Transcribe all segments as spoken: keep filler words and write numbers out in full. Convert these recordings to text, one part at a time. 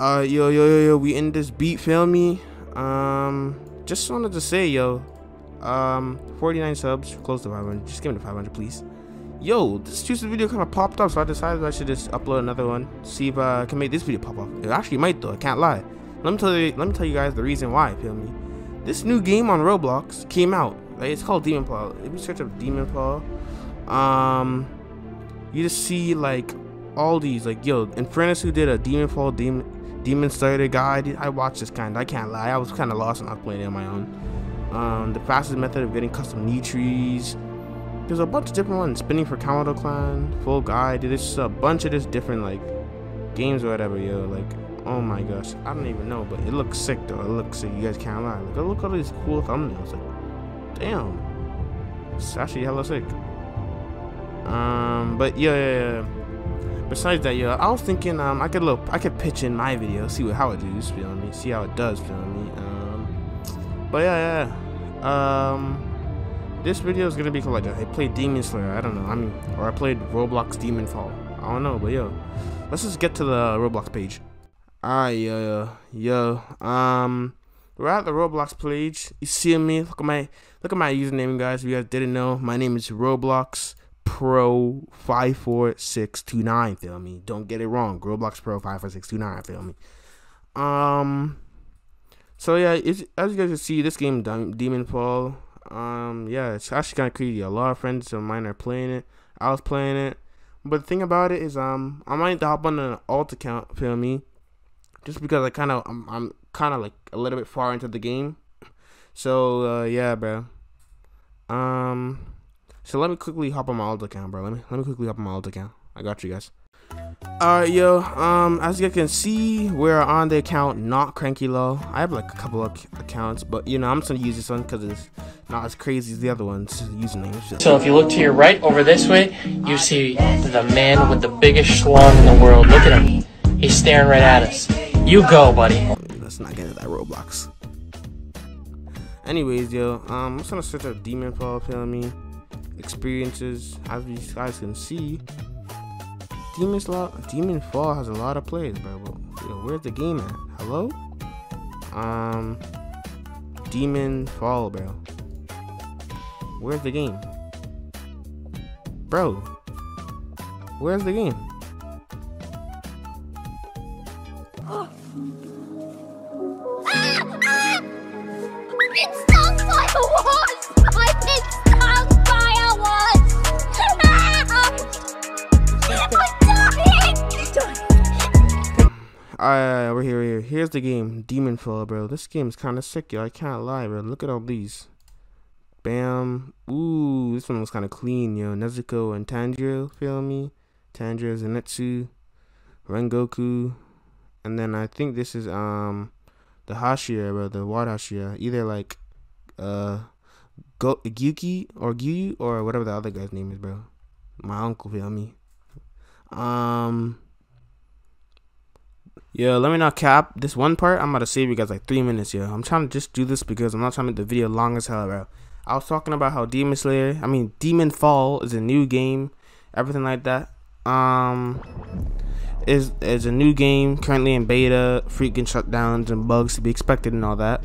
Uh, yo, yo, yo, yo, we in this beat, feel me? Um, just wanted to say, yo, um, forty-nine subs, close to five hundred. Just give me the five hundred, please. Yo, this Tuesday video kind of popped up, so I decided I should just upload another one. See if uh, I can make this video pop up. It actually might though, I can't lie. Let me tell you, let me tell you guys the reason why. Feel me? This new game on Roblox came out. Like, it's called Demonfall. If you search up Demonfall, um, you just see like all these like yo. Infernus who did a Demonfall Demon Demon Slayer guy. I, I watched this kind. I can't lie. I was kind of lost when I was playing it on my own. Um, the fastest method of getting custom knee trees. There's a bunch of different ones. Spinning for Kamado Clan, Full Guide. There's just a bunch of just different like games or whatever, yo. Like, oh my gosh, I don't even know, but it looks sick though. It looks sick. You guys can't lie. Like, look at all these cool thumbnails. Like, damn, it's actually hella sick. Um, but yeah, yeah, yeah. Besides that, yo, I was thinking um I could look, I could pitch in my video, see what how it does, feel me, see how it does, feel me. Um, but yeah, yeah, um. This video is gonna be called like I played Demon Slayer. I don't know. I mean, or I played Roblox Demonfall. I don't know, but yo, let's just get to the Roblox page. Alright, yo, yo, yo. Um, we're at the Roblox page. You see me? Look at my, look at my username, guys. If you guys didn't know, my name is Roblox Pro five four six two nine. Feel me? Don't get it wrong. Roblox Pro five four six two nine. Feel me? Um. So yeah, it's, as you guys can see, this game Demonfall. Um, yeah, it's actually kind of crazy. A lot of friends of mine are playing it. I was playing it, but the thing about it is, um, I might hop on an alt account, feel me, just because I kind of, I'm, I'm kind of like a little bit far into the game. So uh, yeah, bro. Um, so let me quickly hop on my alt account, bro. Let me let me quickly hop on my alt account. I got you guys. Alright, yo, um, as you can see, we're on the account not crankylol. I have like a couple of accounts, but you know, I'm just gonna use this one because it's not as crazy as the other ones. Usernames. So if you look to your right over this way, you see the man with the biggest schlong in the world. Look at him. He's staring right at us. You go, buddy. Let's not get into that Roblox. Anyways, yo, um, I'm just gonna search up Demonfall, feel me? Experiences, as you guys can see. Demonfall has a lot of plays, bro. Yo, where's the game at? Hello? Um, Demonfall, bro. Where's the game, bro? Where's the game? Oh. It sounds like a wasp. It sounds like a wasp. Alright, we're here, we're here. Here's the game, Demonfall, bro. This game is kind of sick, yo. I can't lie, bro. Look at all these. Bam. Ooh, this one was kind of clean, yo. Nezuko and Tanjiro, feel me? Tanjiro, Zenitsu, Rengoku. And then I think this is, um, the Hashira, bro. The water Hashira. Either, like, uh, Go Gyuki or Gyu or whatever the other guy's name is, bro. My uncle, feel me? Um... Yo, let me not cap this one part. I'm about to save you guys like three minutes, yo. I'm trying to just do this because I'm not trying to make the video long as hell, bro. I was talking about how Demon Slayer, I mean, Demonfall is a new game, everything like that. Um, is is a new game currently in beta, freaking shutdowns and bugs to be expected and all that.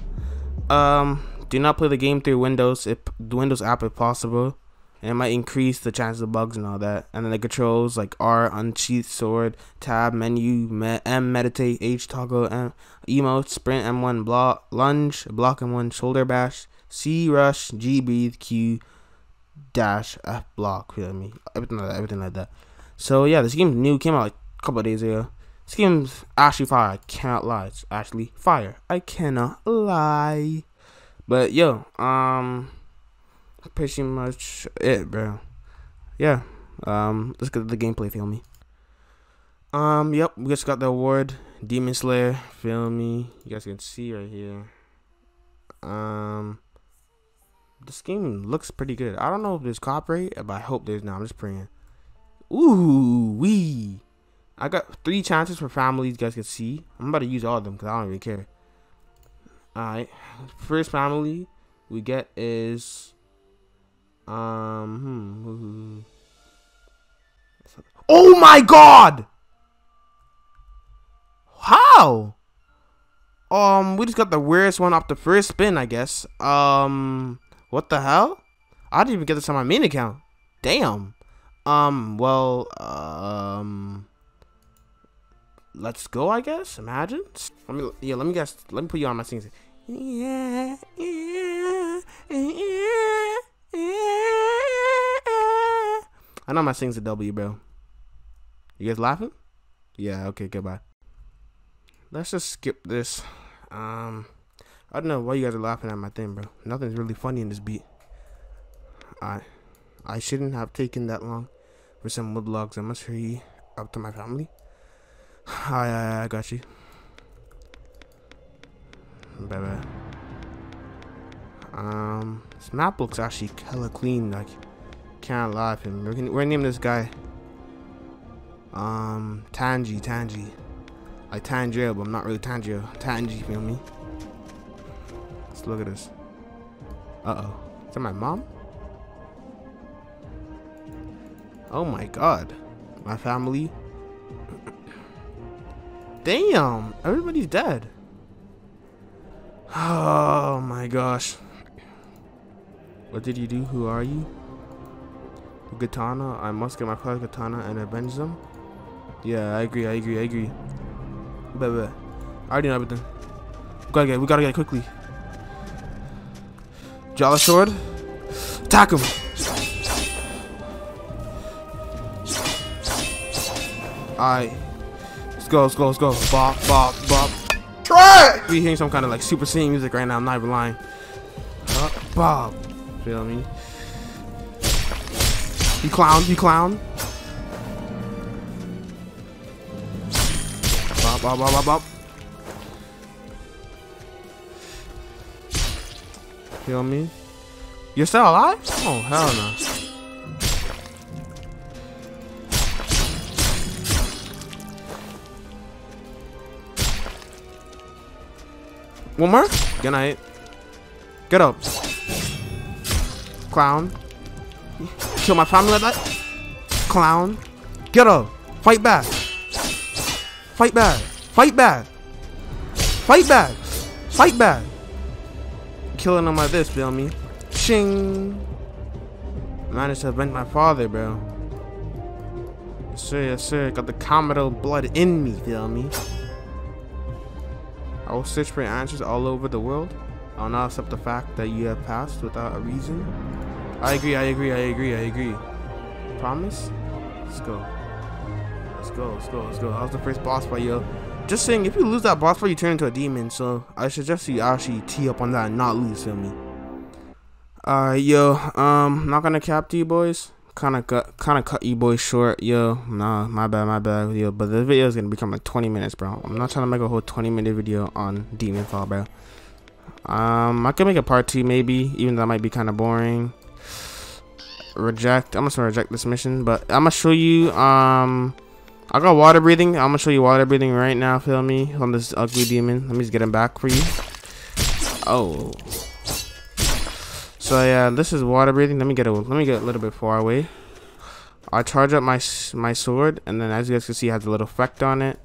Um, do not play the game through Windows, if the Windows app if possible. And it might increase the chances of bugs and all that. And then the controls like R, unsheathed sword, tab, menu, me M, meditate, H, toggle, M, emote, sprint, M one, block, lunge, block, M one, shoulder bash, C, rush, G, breathe, Q, dash, F, block. Feel me? Everything like that. Everything like that. So yeah, this game's new. Came out like a couple of days ago. This game's actually fire. I cannot lie. It's actually fire. I cannot lie. But yo, um. pretty much it, bro. Yeah. Um, let's get the gameplay, feel me. Um, yep, we just got the award, Demon Slayer, feel me. You guys can see right here. Um, this game looks pretty good. I don't know if there's copyright, but I hope there's not. I'm just praying. Ooh, wee. I got three chances for families, you guys can see. I'm about to use all of them because I don't even care. Alright. First family we get is Um. Hmm. Oh my God! How? Wow! Um, we just got the weirdest one off the first spin, I guess. Um, what the hell? I didn't even get this on my main account. Damn. Um, well, um... let's go, I guess. Imagine. Let me, yeah, let me guess. Let me put you on my scenes. Yeah, yeah, yeah, yeah. I know my scenes a W, bro. You guys laughing? Yeah. Okay. Goodbye. Let's just skip this. Um, I don't know why you guys are laughing at my thing, bro. Nothing's really funny in this beat. I, I shouldn't have taken that long for some woodlogs. I must hurry up to my family. Hi, I, I got you. Bye bye. Um, this map looks actually hella clean. Like, can't lie to him. We're gonna, we're gonna name this guy. Um, Tanji, Tanji. Like Tanjiro, but I'm not really Tanjiro. Tanji, feel me? Let's look at this. Uh oh. Is that my mom? Oh my god. My family. Damn, everybody's dead. Oh my gosh. What did you do? Who are you? Katana. I must get my father's katana and avenge them. Yeah, I agree, I agree, I agree. But, but I already know everything. We gotta get, we gotta get it quickly. Jala sword. Attack him. Alright. Let's go, let's go, let's go. Bop, bop, bop. Try it! We hearing some kind of like Super Saiyan music right now. I'm not even lying. Bop, bop. Feel me? You clown, you clown. Bop, bop, bop, bop, bop. Feel me? You're still alive? Oh, hell no. One more? Good night. Get up. Clown. Kill my family like that? Clown. Get up. Fight back. Fight back. Fight back. Fight back. Fight back. Killing them like this, feel me? Shing. Managed to avenge my father, bro. Yes, sir, yes, sir. Got the Kamado blood in me, feel me? I will search for answers all over the world. I will not accept the fact that you have passed without a reason. I agree, I agree, I agree, I agree. Promise? Let's go. Let's go, let's go, let's go. That was the first boss fight, yo. Just saying, if you lose that boss fight, you turn into a demon. So I suggest you actually tee up on that and not lose, feel me? Alright, yo. Um, not gonna cap to you boys. Kinda cut, kinda cut you boys short, yo. Nah, my bad, my bad, yo. But this video is gonna become like twenty minutes, bro. I'm not trying to make a whole twenty minute video on Demonfall, bro. Um, I could make a part two maybe, even though that might be kind of boring. Reject. I'm just gonna reject this mission, but I'm gonna show you. Um, I got water breathing. I'm gonna show you water breathing right now. Feel me on this ugly demon. Let me just get him back for you. Oh, so yeah, this is water breathing. Let me get a. Let me get a little bit far away. I charge up my my sword, and then as you guys can see, it has a little effect on it.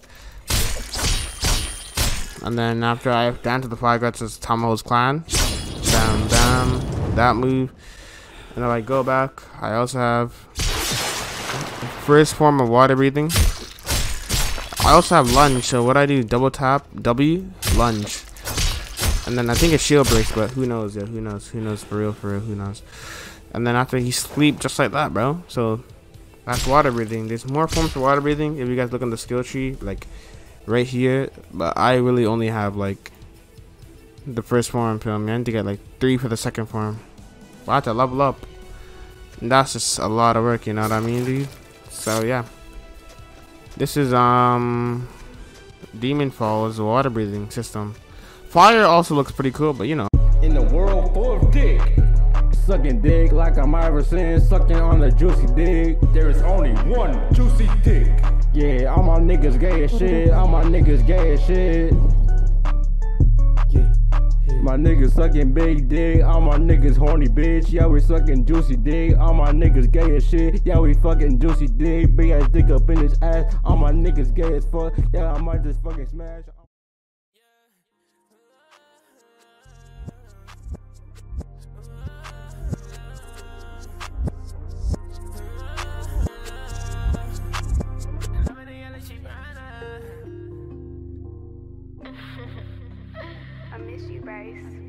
And then after I down to the fire, got to Tamaho's clan. Bam, bam. That move. And if I go back, I also have first form of water breathing. I also have lunge, so what I do, double tap, W, lunge. And then I think a shield breaks, but who knows, yeah, who knows, who knows, for real, for real, who knows. And then after he sleep just like that, bro. So that's water breathing. There's more forms of water breathing. If you guys look on the skill tree, like right here, but I really only have like the first form, feel me? I need to get like three for the second form. I have to level up. And that's just a lot of work, you know what I mean, dude? So yeah. This is um Demonfall is a water breathing system. Fire also looks pretty cool, but you know. In the world full of dick. Sucking dick like I'm Iverson, sucking on the juicy dick. There is only one juicy dick. Yeah, all my niggas gay as shit. All my niggas gay as shit. My niggas sucking big dick, all my niggas horny bitch. Yeah, we sucking juicy dick, all my niggas gay as shit. Yeah, we fucking juicy dick, big ass dick up in his ass. All my niggas gay as fuck. Yeah, I might just fucking smash. I miss you, Bryce.